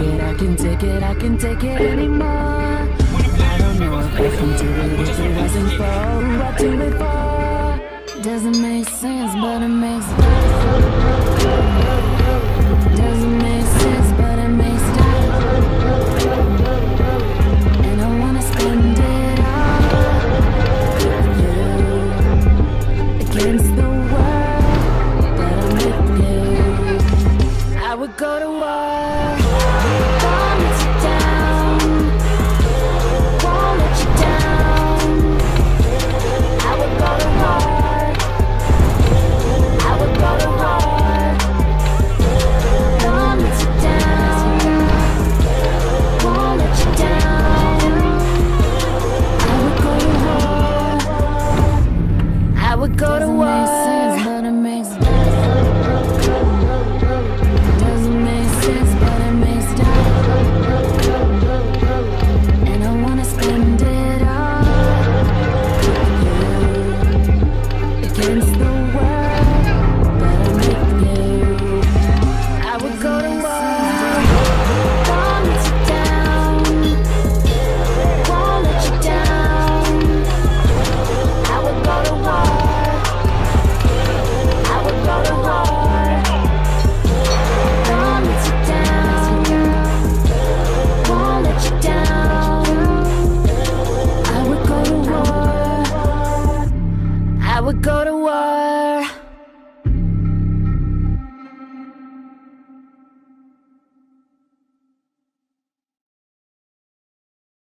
it, I can take it, I can take it anymore. I don't know if I can do it if it wasn't for who I do it for. Doesn't make sense, but it makes sense. Doesn't make sense, but it makes sense. And I wanna spend it all with you, against the world, but I'm with you. I would go to war.